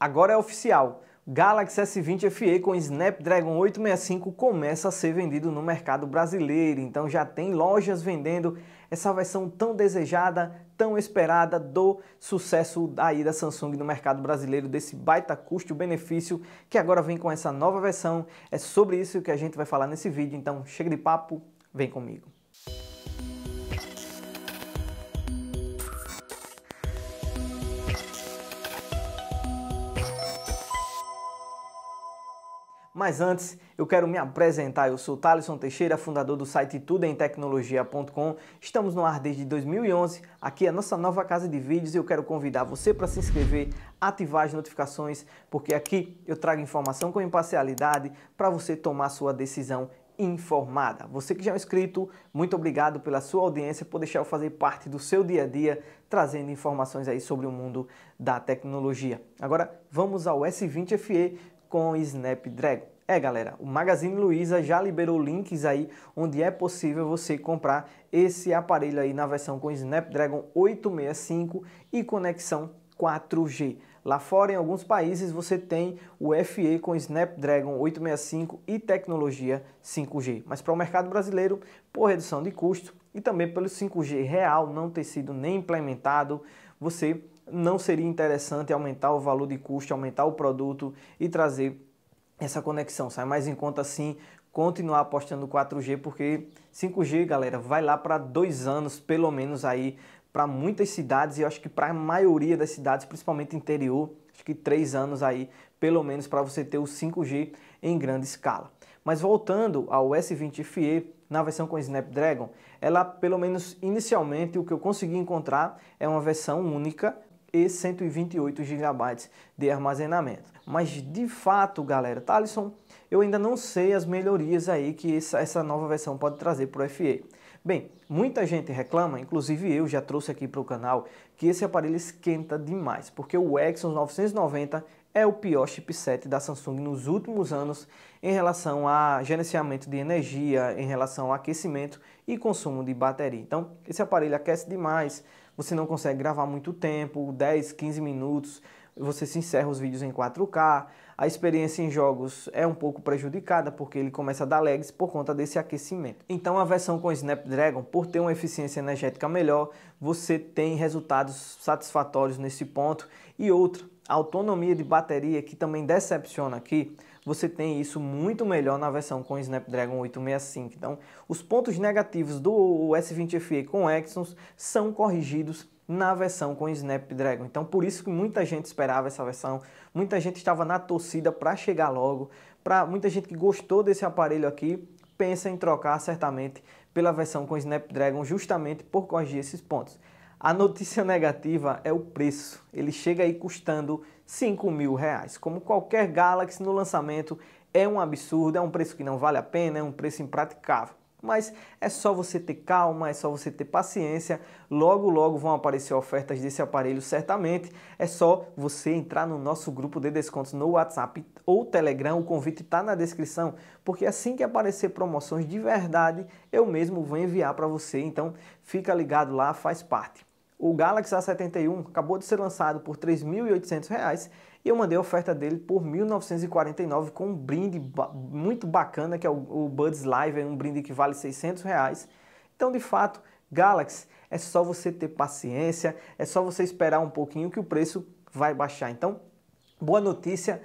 Agora é oficial, Galaxy S20 FE com Snapdragon 865 começa a ser vendido no mercado brasileiro, então já tem lojas vendendo essa versão tão desejada, tão esperada do sucesso aí da Samsung no mercado brasileiro, desse baita custo-benefício que agora vem com essa nova versão. É sobre isso que a gente vai falar nesse vídeo, então chega de papo, vem comigo. Mas antes, eu quero me apresentar. Eu sou Talisson Teixeira, fundador do site TudoemTecnologia.com. Estamos no ar desde 2011, aqui é a nossa nova casa de vídeos e eu quero convidar você para se inscrever, ativar as notificações, porque aqui eu trago informação com imparcialidade para você tomar sua decisão informada. Você que já é inscrito, muito obrigado pela sua audiência, por deixar eu fazer parte do seu dia a dia, trazendo informações aí sobre o mundo da tecnologia. Agora, vamos ao S20 FE com Snapdragon. É, galera, o Magazine Luiza já liberou links aí onde é possível você comprar esse aparelho aí na versão com Snapdragon 865 e conexão 4G. Lá fora, em alguns países, você tem o FE com Snapdragon 865 e tecnologia 5G. Mas para o mercado brasileiro, por redução de custo e também pelo 5G real não ter sido nem implementado, você não seria interessante aumentar o valor de custo, aumentar o produto e trazer essa conexão. Sai mais em conta assim continuar apostando 4G, porque 5G, galera, vai lá para 2 anos pelo menos aí para muitas cidades, e eu acho que para a maioria das cidades, principalmente interior, acho que 3 anos aí pelo menos para você ter o 5G em grande escala. Mas voltando ao S20 FE, na versão com Snapdragon, ela pelo menos inicialmente o que eu consegui encontrar é uma versão única e 128 GB de armazenamento. Mas de fato, galera, Talisson, eu ainda não sei as melhorias aí que essa nova versão pode trazer para o FE. Bem, muita gente reclama, inclusive eu já trouxe aqui para o canal, que esse aparelho esquenta demais, porque o Exynos 990 é o pior chipset da Samsung nos últimos anos em relação a gerenciamento de energia, em relação a aquecimento e consumo de bateria. Então, esse aparelho aquece demais, você não consegue gravar muito tempo, 10, 15 minutos, você se encerra os vídeos em 4K, a experiência em jogos é um pouco prejudicada porque ele começa a dar lags por conta desse aquecimento. Então a versão com Snapdragon, por ter uma eficiência energética melhor, você tem resultados satisfatórios nesse ponto. E outra, a autonomia de bateria, que também decepciona aqui, você tem isso muito melhor na versão com Snapdragon 865. Então, os pontos negativos do S20 FE com Exynos são corrigidos na versão com Snapdragon. Então, por isso que muita gente esperava essa versão, muita gente estava na torcida para chegar logo, para muita gente que gostou desse aparelho aqui, pensa em trocar certamente pela versão com Snapdragon justamente por corrigir esses pontos. A notícia negativa é o preço, ele chega aí custando R$ 5.000, como qualquer Galaxy no lançamento. É um absurdo, é um preço que não vale a pena, é um preço impraticável, mas é só você ter calma, é só você ter paciência, logo logo vão aparecer ofertas desse aparelho certamente, é só você entrar no nosso grupo de descontos no WhatsApp ou Telegram, o convite está na descrição, porque assim que aparecer promoções de verdade, eu mesmo vou enviar para você, então fica ligado lá, faz parte. O Galaxy A71 acabou de ser lançado por R$ 3.800 e eu mandei a oferta dele por R$ 1.949 com um brinde muito bacana, que é o Buds Live, um brinde que vale R$ 600. Então, de fato, Galaxy, é só você ter paciência, é só você esperar um pouquinho que o preço vai baixar. Então, boa notícia,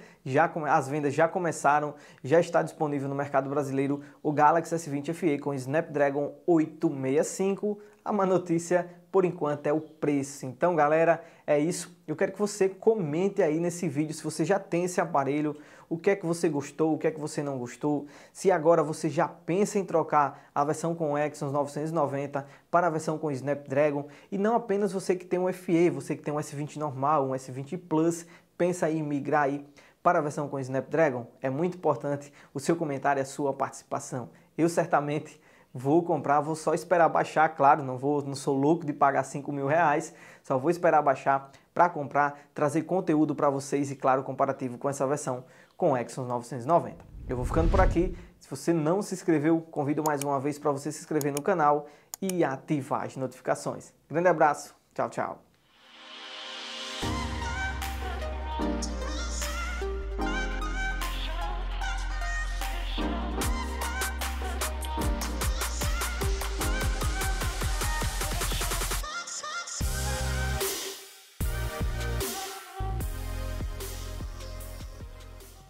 as vendas já começaram, já está disponível no mercado brasileiro o Galaxy S20 FE com Snapdragon 865. A má notícia, por enquanto, é o preço. Então, galera, é isso. Eu quero que você comente aí nesse vídeo se você já tem esse aparelho, o que é que você gostou, o que é que você não gostou, se agora você já pensa em trocar a versão com Exynos 990 para a versão com Snapdragon, e não apenas você que tem um FE, você que tem um S20 normal, um S20 Plus, pensa em migrar aí para a versão com Snapdragon. É muito importante o seu comentário, a sua participação. Eu certamente vou comprar, vou só esperar baixar, claro, não sou louco de pagar R$ 5.000, só vou esperar baixar para comprar, trazer conteúdo para vocês e, claro, comparativo com essa versão com Exynos 990. Eu vou ficando por aqui. Se você não se inscreveu, convido mais uma vez para você se inscrever no canal e ativar as notificações. Grande abraço, tchau, tchau.